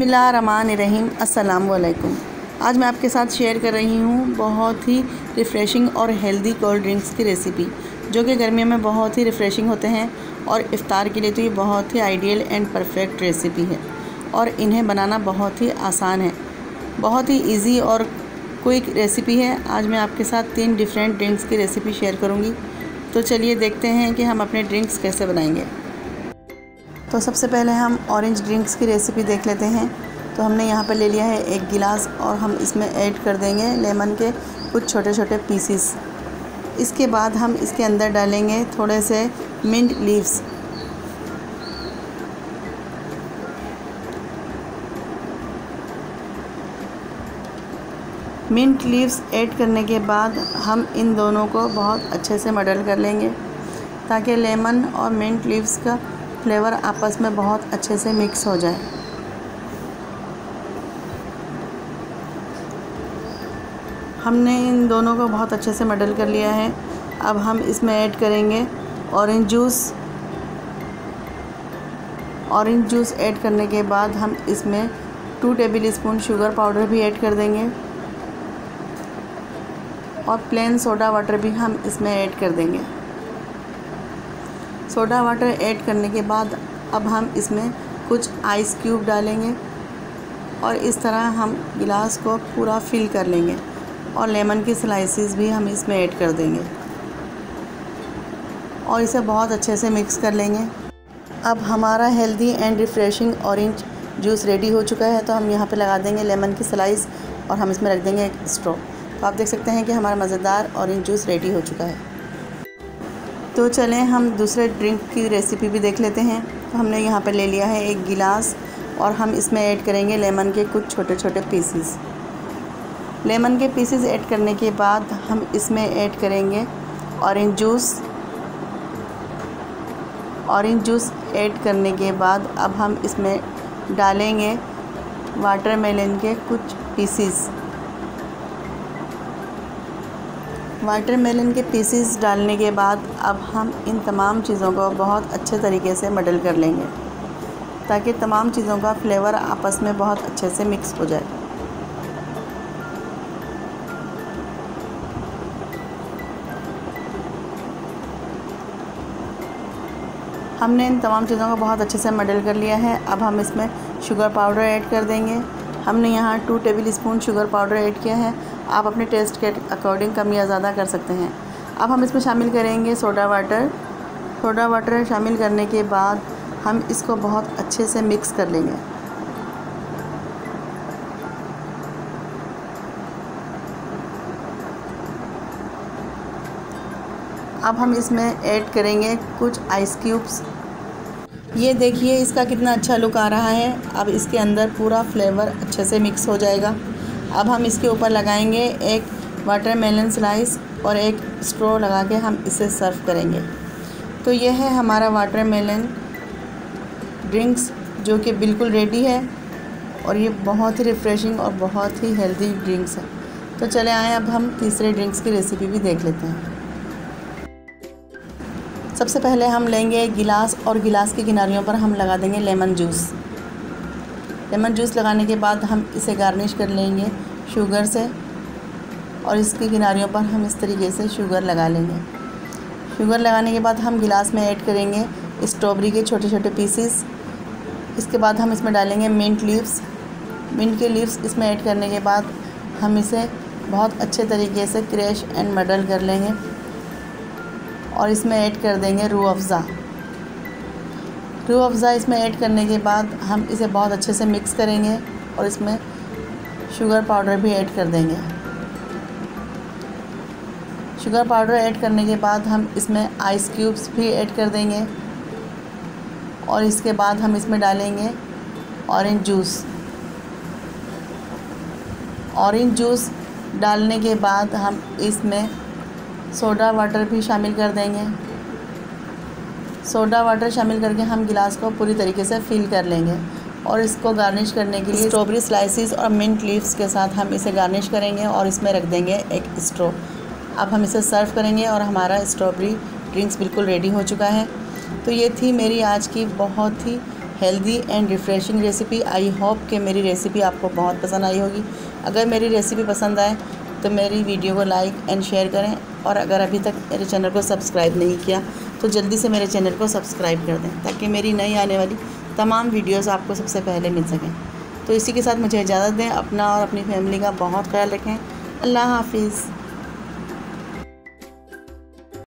बिस्मिल्लाहिर्रहमानिर्रहीम, अस्सलाम वालेकुम। आज मैं आपके साथ शेयर कर रही हूँ बहुत ही रिफ़्रेशिंग और हेल्दी कोल्ड ड्रिंक्स की रेसिपी, जो कि गर्मियों में बहुत ही रिफ़्रेशिंग होते हैं और इफ़्तार के लिए तो ये बहुत ही आइडियल एंड परफेक्ट रेसिपी है। और इन्हें बनाना बहुत ही आसान है, बहुत ही ईजी और क्विक रेसिपी है। आज मैं आपके साथ 3 डिफरेंट ड्रिंक्स की रेसिपी शेयर करूँगी, तो चलिए देखते हैं कि हम अपने ड्रिंक्स कैसे बनाएंगे। तो सबसे पहले हम ऑरेंज ड्रिंक्स की रेसिपी देख लेते हैं। तो हमने यहाँ पर ले लिया है 1 गिलास और हम इसमें ऐड कर देंगे लेमन के कुछ छोटे छोटे पीसीस। इसके बाद हम इसके अंदर डालेंगे थोड़े से mint leaves. Mint leaves add करने के बाद हम इन दोनों को बहुत अच्छे से मडल कर लेंगे, ताकि लेमन और मिंट लीव्स का फ्लेवर आपस में बहुत अच्छे से मिक्स हो जाए। हमने इन दोनों को बहुत अच्छे से मडल कर लिया है। अब हम इसमें ऐड करेंगे orange juice. Orange juice add करने के बाद हम इसमें 2 टेबलस्पून शुगर पाउडर भी ऐड कर देंगे और प्लेन सोडा वाटर भी हम इसमें ऐड कर देंगे। सोडा वाटर ऐड करने के बाद अब हम इसमें कुछ आइस क्यूब डालेंगे और इस तरह हम गिलास को पूरा फिल कर लेंगे और लेमन की स्लाइसेस भी हम इसमें ऐड कर देंगे और इसे बहुत अच्छे से मिक्स कर लेंगे। अब हमारा healthy and refreshing orange juice ready हो चुका है। तो हम यहाँ पे लगा देंगे लेमन की स्लाइस और हम इसमें रख देंगे एक स्ट्रॉ। तो आप देख सकते हैं कि हमारा मज़ेदार ऑरेंज जूस रेडी हो चुका है। तो चलें हम दूसरे ड्रिंक की रेसिपी भी देख लेते हैं। तो हमने यहाँ पर ले लिया है 1 गिलास और हम इसमें ऐड करेंगे लेमन के कुछ छोटे छोटे पीसेस। लेमन के पीसेस ऐड करने के बाद हम इसमें ऐड करेंगे orange juice. Orange juice add करने के बाद अब हम इसमें डालेंगे वाटरमेलन के कुछ पीसेस। वाटरमेलन के पीसेस डालने के बाद अब हम इन तमाम चीज़ों को बहुत अच्छे तरीके से मडल कर लेंगे, ताकि तमाम चीज़ों का फ्लेवर आपस में बहुत अच्छे से मिक्स हो जाए। हमने इन तमाम चीज़ों को बहुत अच्छे से मडल कर लिया है। अब हम इसमें शुगर पाउडर ऐड कर देंगे। हमने यहाँ 2 टेबलस्पून शुगर पाउडर ऐड किया है। आप अपने टेस्ट के अकॉर्डिंग कम या ज़्यादा कर सकते हैं। अब हम इसमें शामिल करेंगे सोडा वाटर। सोडा वाटर शामिल करने के बाद हम इसको बहुत अच्छे से मिक्स कर लेंगे। अब हम इसमें ऐड करेंगे कुछ आइस क्यूब्स। ये देखिए इसका कितना अच्छा लुक आ रहा है। अब इसके अंदर पूरा फ्लेवर अच्छे से मिक्स हो जाएगा। अब हम इसके ऊपर लगाएंगे एक वाटरमेलन स्लाइस और एक स्ट्रॉ लगा के हम इसे सर्व करेंगे। तो यह है हमारा वाटरमेलन ड्रिंक्स, जो कि बिल्कुल रेडी है और ये बहुत ही रिफ़्रेशिंग और बहुत ही हेल्दी ड्रिंक्स है। तो चले आएँ अब हम तीसरे ड्रिंक्स की रेसिपी भी देख लेते हैं। सबसे पहले हम लेंगे एक गिलास और गिलास की किनारियों पर हम लगा देंगे लेमन जूस। लेमन जूस लगाने के बाद हम इसे गार्निश कर लेंगे शुगर से और इसकी किनारियों पर हम इस तरीके से शुगर लगा लेंगे। शुगर लगाने के बाद हम गिलास में ऐड करेंगे स्ट्रॉबेरी के छोटे छोटे पीसेस। इसके बाद हम इसमें डालेंगे मिंट लीव्स। मिंट के लीव्स इसमें ऐड करने के बाद हम इसे बहुत अच्छे तरीके से क्रश एंड मडल कर लेंगे और इसमें ऐड कर देंगे रूह अफ़ज़ा। रूह अफ़ज़ा इसमें ऐड करने के बाद हम इसे बहुत अच्छे से मिक्स करेंगे और इसमें शुगर पाउडर भी ऐड कर देंगे। शुगर पाउडर ऐड करने के बाद हम इसमें आइस क्यूब्स भी ऐड कर देंगे और इसके बाद हम इसमें डालेंगे ऑरेंज जूस। ऑरेंज जूस डालने के बाद हम इसमें सोडा वाटर भी शामिल कर देंगे। सोडा वाटर शामिल करके हम गिलास को पूरी तरीके से फिल कर लेंगे और इसको गार्निश करने के लिए स्ट्रॉबेरी स्लाइसेस और मिंट लीव्स के साथ हम इसे गार्निश करेंगे और इसमें रख देंगे एक स्ट्रॉ। अब हम इसे सर्व करेंगे और हमारा स्ट्रॉबेरी ड्रिंक्स बिल्कुल रेडी हो चुका है। तो ये थी मेरी आज की बहुत ही healthy and refreshing recipe. I hope कि मेरी रेसिपी आपको बहुत पसंद आई होगी। अगर मेरी रेसिपी पसंद आए तो मेरी वीडियो को लाइक एंड शेयर करें, और अगर अभी तक मेरे चैनल को सब्सक्राइब नहीं किया तो जल्दी से मेरे चैनल को सब्सक्राइब कर दें, ताकि मेरी नई आने वाली तमाम वीडियोस आपको सबसे पहले मिल सकें। तो इसी के साथ मुझे इजाज़त दें। अपना और अपनी फैमिली का बहुत ख्याल रखें। अल्लाह हाफिज़।